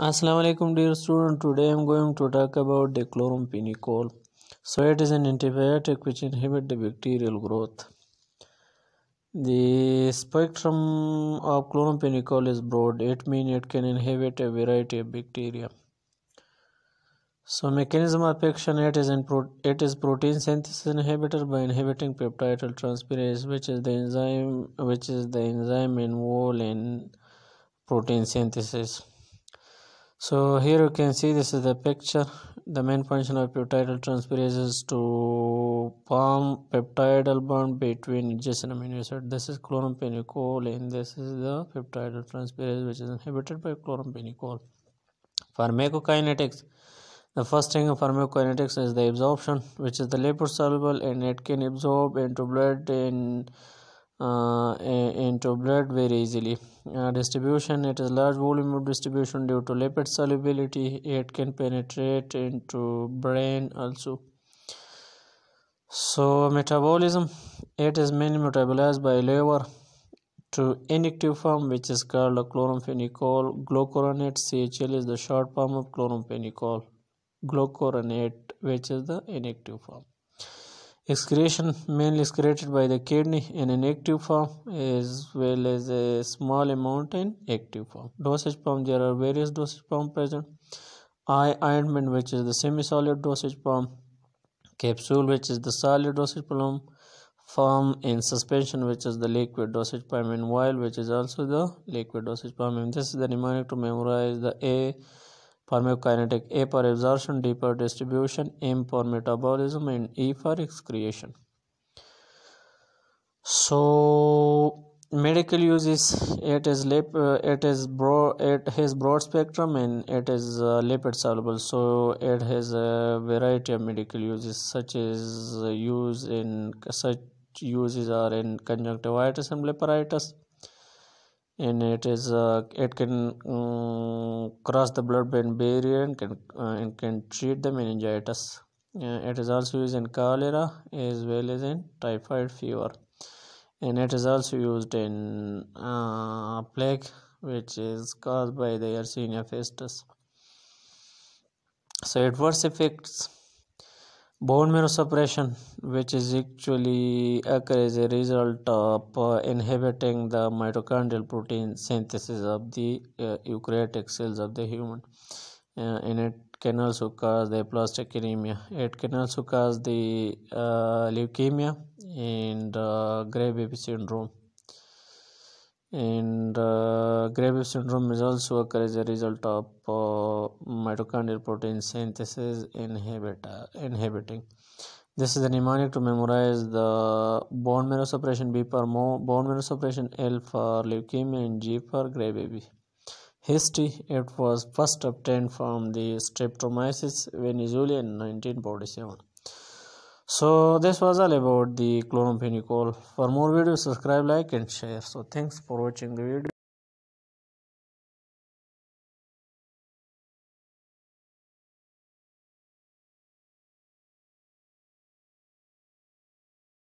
Assalamualaikum dear student, today I am going to talk about the chloramphenicol. So it is an antibiotic which inhibits the bacterial growth. The spectrum of chloramphenicol is broad. It means it can inhibit a variety of bacteria. So mechanism of action, it is protein synthesis inhibitor by inhibiting peptidyl transferase, which is the enzyme involved in protein synthesis. So here you can see this is the picture. The main function of peptidyl transferase is to form peptidyl bond between adjacent amino acid. This is chloramphenicol and this is the peptidyl transferase which is inhibited by chloramphenicol. Pharmacokinetics. The first thing of pharmacokinetics is the absorption, which is the lipid soluble and it can absorb into blood very easily. Distribution, it is large volume of distribution due to lipid solubility. It can penetrate into brain also. So metabolism, it is mainly metabolized by liver to inactive form, which is called a chloramphenicol glucuronate. CHL is the short form of chloramphenicol glucuronate, which is the inactive form. Excretion, mainly excreted by the kidney in inactive form as well as a small amount in active form. Dosage pump, there are various dosage pump present. I ointment, which is the semi-solid dosage pump. Capsule, which is the solid dosage pump. Form in suspension, which is the liquid dosage pump. And vial, which is also the liquid dosage pump. And this is the mnemonic to memorize: the A pharmacokinetic, A for absorption, D for distribution, M for metabolism, and E for excretion. So medical uses, it has broad spectrum and it is lipid soluble, so it has a variety of medical uses, such uses are in conjunctivitis and blepharitis. And it can cross the blood-brain barrier and can treat the meningitis. It is also used in cholera as well as in typhoid fever, and it is also used in plague, which is caused by the Yersinia pestis. So adverse effects. Bone marrow suppression, which is actually occurs as a result of inhibiting the mitochondrial protein synthesis of the eukaryotic cells of the human, and it can also cause the aplastic anemia. It can also cause the leukemia and Graves' syndrome. And Graves' syndrome is also occurs as a result of mitochondrial protein synthesis inhibiting. This is the mnemonic to memorize: the bone marrow suppression, B for bone marrow suppression, L for leukemia, and G for Graves'. History, it was first obtained from the Streptomyces, Venezuela, in 1947. So this was all about the chloramphenicol. For more videos, subscribe, like and share. So thanks for watching the video.